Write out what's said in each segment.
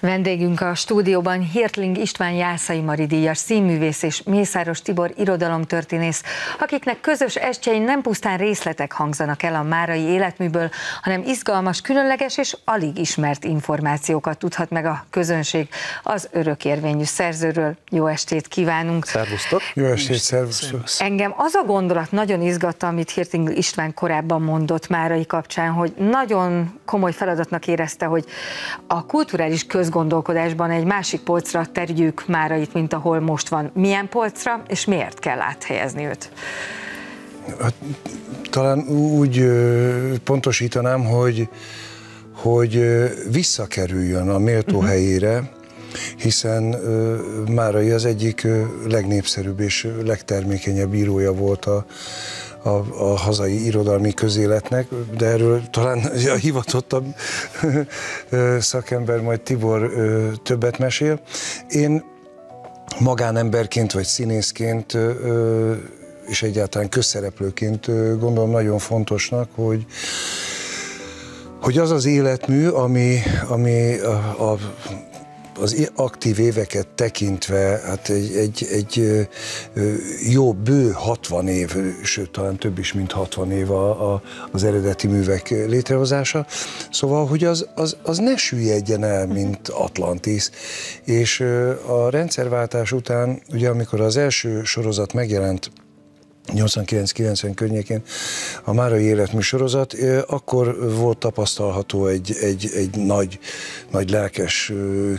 Vendégünk a stúdióban Hirtling István Jászai Mari díjas színművész és Mészáros Tibor irodalomtörténész, akiknek közös estjein nem pusztán részletek hangzanak el a márai életműből, hanem izgalmas, különleges és alig ismert információkat tudhat meg a közönség az örökérvényű szerzőről. Jó estét kívánunk! Szervusztok! Jó estét, szervusztok! Engem az a gondolat nagyon izgatta, amit Hirtling István korábban mondott márai kapcsán, hogy nagyon komoly feladatnak érezte, hogy a kulturális közgondolkodásban egy másik polcra terüljük Márait, mint ahol most van. Milyen polcra, és miért kell áthelyezni őt? Talán úgy pontosítanám, hogy visszakerüljön a méltó helyére, hiszen Márai az egyik legnépszerűbb és legtermékenyebb írója volt a hazai irodalmi közéletnek, de erről talán a hivatottabb szakember, majd Tibor többet mesél. Én magánemberként vagy színészként és egyáltalán közszereplőként gondolom nagyon fontosnak, hogy az az életmű, ami az aktív éveket tekintve, hát egy jó bő 60 év, sőt talán több is, mint 60 év az eredeti művek létrehozása. Szóval, hogy az ne süllyedjen el, mint Atlantis. És a rendszerváltás után, ugye amikor az első sorozat megjelent, 89-90 környékén a márai életmű sorozat, akkor volt tapasztalható egy nagy lelkes,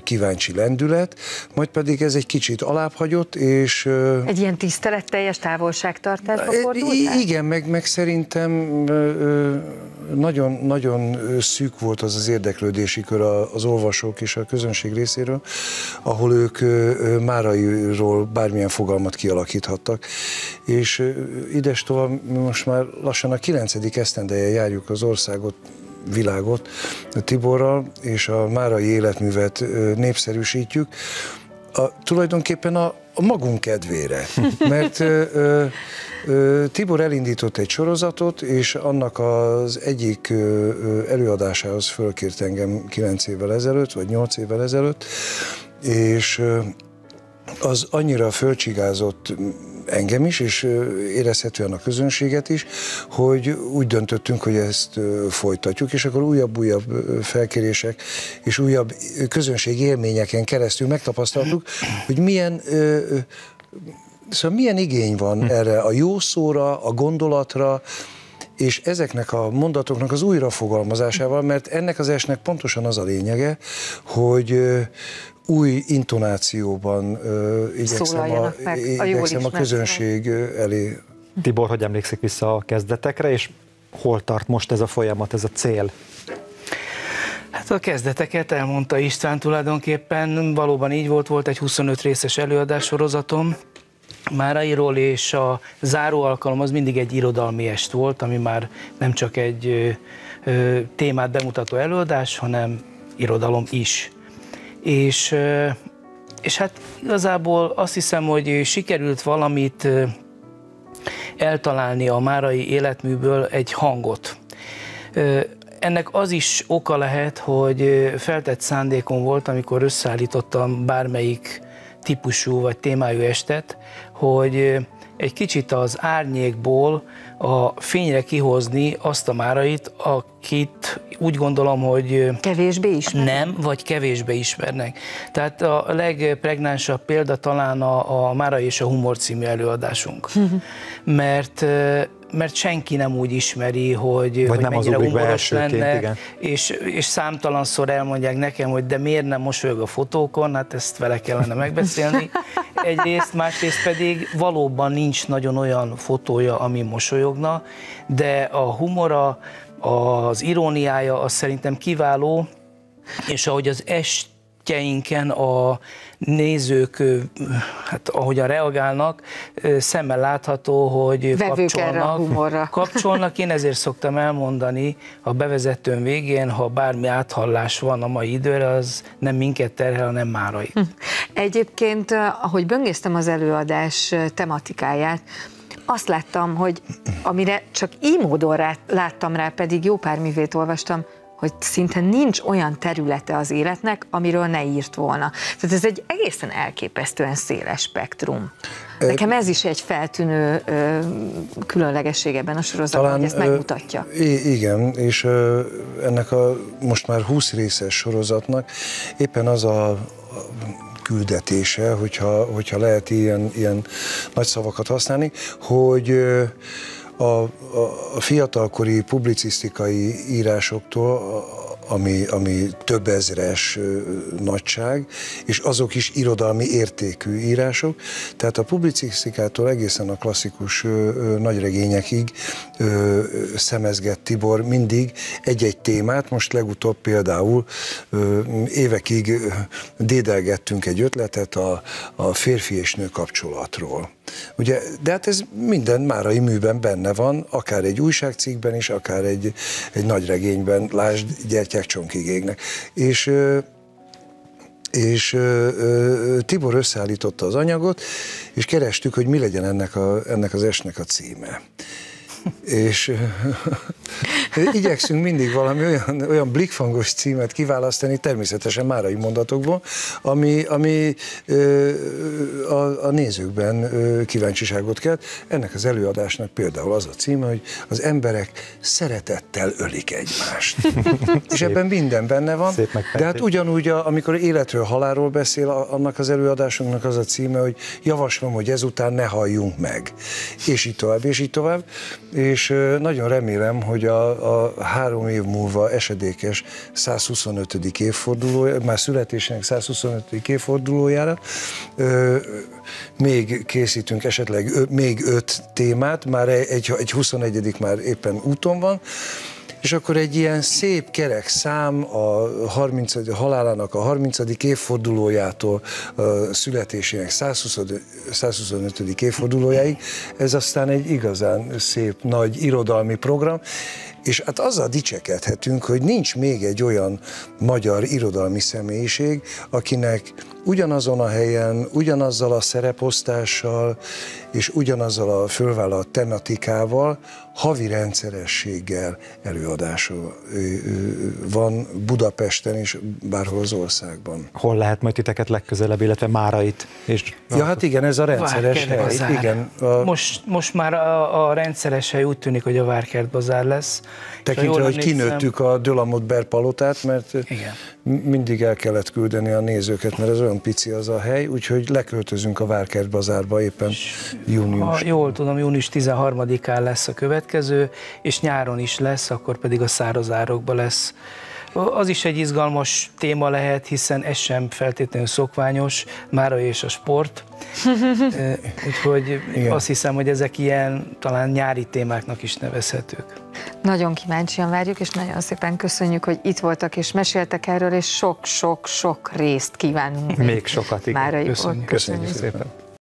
kíváncsi lendület, majd pedig ez egy kicsit alábbhagyott, és... Egy ilyen tiszteletteljes távolságtartásba fordultál? Igen, meg szerintem nagyon szűk volt az érdeklődési kör az olvasók és a közönség részéről, ahol ők Márairól bármilyen fogalmat kialakíthattak, és ides tovább, most már lassan a 9. esztendeje járjuk az országot, világot Tiborral, és a márai életművet népszerűsítjük. Tulajdonképpen a magunk kedvére, mert Tibor elindított egy sorozatot, és annak az egyik előadásához fölkért engem 9 évvel ezelőtt, vagy 8 évvel ezelőtt, és az annyira fölcsigázott engem is, és érezhetően a közönséget is, hogy úgy döntöttünk, hogy ezt folytatjuk, és akkor újabb felkérések és újabb közönség élményeken keresztül megtapasztaltuk, hogy milyen igény van erre a jó szóra, a gondolatra, és ezeknek a mondatoknak az újrafogalmazásával, mert ennek az esnek pontosan az a lényege, hogy új intonációban igyekszem a közönség elé. Tibor, hogy emlékszik vissza a kezdetekre, és hol tart most ez a folyamat, ez a cél? Hát a kezdeteket elmondta István tulajdonképpen, valóban így volt egy 25 részes előadássorozatom Márairól, és a záró alkalom az mindig egy irodalmi est volt, ami már nem csak egy témát bemutató előadás, hanem irodalom is. És hát igazából azt hiszem, hogy sikerült valamit eltalálni a márai életműből, egy hangot. Ennek az is oka lehet, hogy feltett szándékom volt, amikor összeállítottam bármelyik típusú vagy témájú estet, hogy egy kicsit az árnyékból a fényre kihozni azt a márait, akit úgy gondolom, hogy kevésbé ismernek. Nem, vagy kevésbé ismernek. Tehát a legpregnánsabb példa talán a Márai és a humor című előadásunk. Mert senki nem úgy ismeri, hogy nem mennyire humoros lenne, és számtalanszor elmondják nekem, hogy de miért nem mosolyog a fotókon, hát ezt vele kellene megbeszélni. Egyrészt, másrészt pedig valóban nincs nagyon olyan fotója, ami mosolyogna, de a humora, az iróniája az szerintem kiváló, és ahogy az estjeinken a nézők, hát ahogyan reagálnak, szemmel látható, hogy kapcsolnak. Én ezért szoktam elmondani a bevezetőn végén, ha bármi áthallás van a mai időre, az nem minket terhel, hanem Márait. Egyébként, ahogy böngésztem az előadás tematikáját, azt láttam, hogy amire csak így módon láttam rá, pedig jó pár művét olvastam, hogy szinte nincs olyan területe az életnek, amiről ne írt volna. Tehát ez egy egészen elképesztően széles spektrum. Nekem ez is egy feltűnő különlegesség ebben a sorozatban, talán, hogy ezt megmutatja. Igen, és ennek a most már 20 részes sorozatnak éppen az a küldetése, hogyha lehet ilyen nagy szavakat használni, hogy a fiatalkori publicisztikai írásoktól, ami több ezres nagyság, és azok is irodalmi értékű írások, tehát a publicisztikától egészen a klasszikus nagyregényekig szemezgett Tibor mindig egy-egy témát, most legutóbb például évekig dédelgettünk egy ötletet a férfi és nő kapcsolatról. Ugye, de hát ez minden márai műben benne van, akár egy újságcikkben is, akár egy nagyregényben, lásd, gyertyák csonkig égnek. És Tibor összeállította az anyagot, és kerestük, hogy mi legyen ennek az esnek a címe. És igyekszünk mindig valami olyan blikfangos címet kiválasztani, természetesen márai mondatokból, ami a nézőkben kíváncsiságot kelt. Ennek az előadásnak például az a címe, hogy az emberek szeretettel ölik egymást. És ebben minden benne van, de hát ugyanúgy, amikor életről, halálról beszél, annak az előadásunknak az a címe, hogy javaslom, hogy ezután ne halljunk meg. És így tovább, és így tovább. És nagyon remélem, hogy a 3 év múlva esedékes 125. évfordulója, már születésének 125. évfordulójára még készítünk esetleg még 5 témát, már egy 21. már éppen úton van, és akkor egy ilyen szép kerek szám a halálának a 30. évfordulójától a születésének 125. évfordulójáig, ez aztán egy igazán szép, nagy irodalmi program, és hát azzal dicsekedhetünk, hogy nincs még egy olyan magyar irodalmi személyiség, akinek ugyanazon a helyen, ugyanazzal a szereposztással és ugyanazzal a fölvállalt tematikával, havi rendszerességgel előadása van Budapesten és bárhol az országban. Hol lehet majd titeket legközelebb, illetve Márait? És ja, hát igen, ez a rendszeres hely. Igen, most már a rendszeres hely úgy tűnik, hogy a Várkert Bazár lesz. Tekintve, hogy kinőttük a Dölamot Ber palotát, mert igen, mindig el kellett küldeni a nézőket, mert ez olyan pici az a hely, úgyhogy leköltözünk a Várkert Bazárba éppen június. Jól tudom, június 13-án lesz a következő, és nyáron is lesz, akkor pedig a Szárazárokban lesz. Az is egy izgalmas téma lehet, hiszen ez sem feltétlenül szokványos, Márai és a sport. Úgyhogy igen, azt hiszem, hogy ezek ilyen talán nyári témáknak is nevezhetők. Nagyon kíváncsian várjuk, és nagyon szépen köszönjük, hogy itt voltak és meséltek erről, és sok-sok-sok részt kívánunk. Még sokat, igen. Márai, köszönjük szépen.